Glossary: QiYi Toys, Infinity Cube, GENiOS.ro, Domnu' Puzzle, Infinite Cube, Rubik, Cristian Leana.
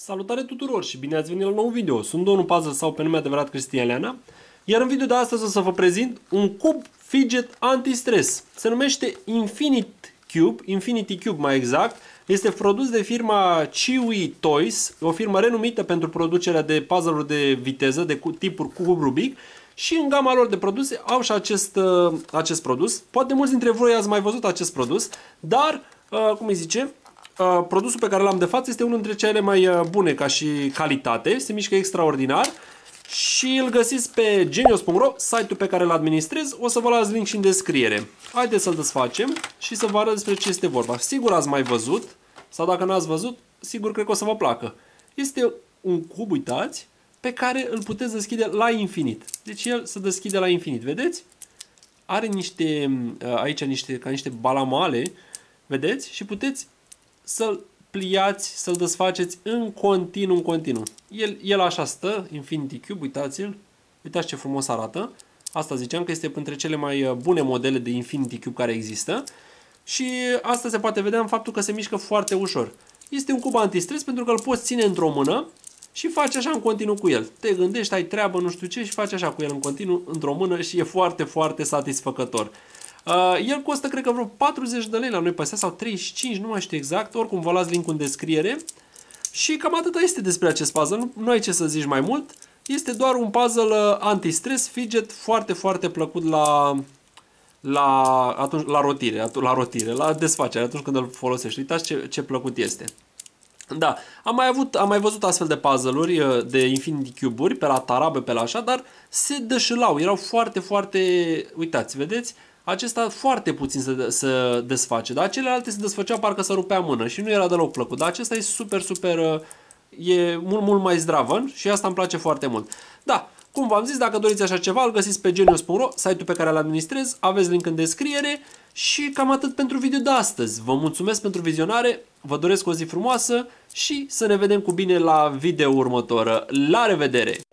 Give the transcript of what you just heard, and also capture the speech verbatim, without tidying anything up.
Salutare tuturor și bine ați venit la un nou video. Sunt Domnu' Puzzle sau pe nume adevărat Cristian Leana. Iar în video de astăzi o să vă prezint un cub fidget anti-stres. Se numește Infinite Cube, Infinity Cube mai exact. Este produs de firma QiYi Toys, o firmă renumită pentru producerea de puzzle-uri de viteză, de tipuri cub Rubik. Și în gama lor de produse au și acest, acest produs. Poate mulți dintre voi ați mai văzut acest produs, dar, cum îi zice... Uh, produsul pe care l-am de față este unul dintre cele mai uh, bune ca și calitate, se mișcă extraordinar și îl găsiți pe GENiOS punct ro, site-ul pe care îl administrez, o să vă las link și în descriere. Haideți să-l desfacem și să vă arăt despre ce este vorba. Sigur ați mai văzut, sau dacă n-ați văzut, sigur cred că o să vă placă. Este un cub, uitați, pe care îl puteți deschide la infinit. Deci el se deschide la infinit, vedeți? Are niște, uh, aici niște, ca niște balamale, vedeți? Și puteți să-l pliați, să-l desfaceți în continuu, în continuu. El, el așa stă, Infinity Cube, uitați-l. Uitați ce frumos arată. Asta ziceam că este între cele mai bune modele de Infinity Cube care există. Și asta se poate vedea în faptul că se mișcă foarte ușor. Este un cub antistres pentru că îl poți ține într-o mână și faci așa în continuu cu el. Te gândești, ai treabă, nu știu ce, și faci așa cu el în continuu, într-o mână și e foarte, foarte satisfăcător. Uh, el costă, cred că, vreo patruzeci de lei la noi pe astea, sau treizeci și cinci, nu mai știu exact. Oricum, vă las link-ul în descriere. Și cam atâta este despre acest puzzle. Nu, nu ai ce să zici mai mult. Este doar un puzzle anti-stres, fidget, foarte, foarte plăcut la, la, atunci, la, rotire, atunci, la rotire, la desfacere, atunci când îl folosești. Uitați ce, ce plăcut este. Da, am mai, avut, am mai văzut astfel de puzzle-uri, de Infinity Cube-uri, pe la tarabe, pe la așa, dar se dășilau. Erau foarte, foarte... Uitați, vedeți? Acesta foarte puțin se, se desface, dar celelalte se desfăcea parcă se rupea mână și nu era deloc plăcut. Dar acesta e super, super, e mult, mult mai zdravăn și asta îmi place foarte mult. Da, cum v-am zis, dacă doriți așa ceva, îl găsiți pe genios punct ro, site-ul pe care îl administrez, aveți link în descriere și cam atât pentru video de astăzi. Vă mulțumesc pentru vizionare, vă doresc o zi frumoasă și să ne vedem cu bine la video următoră. La revedere!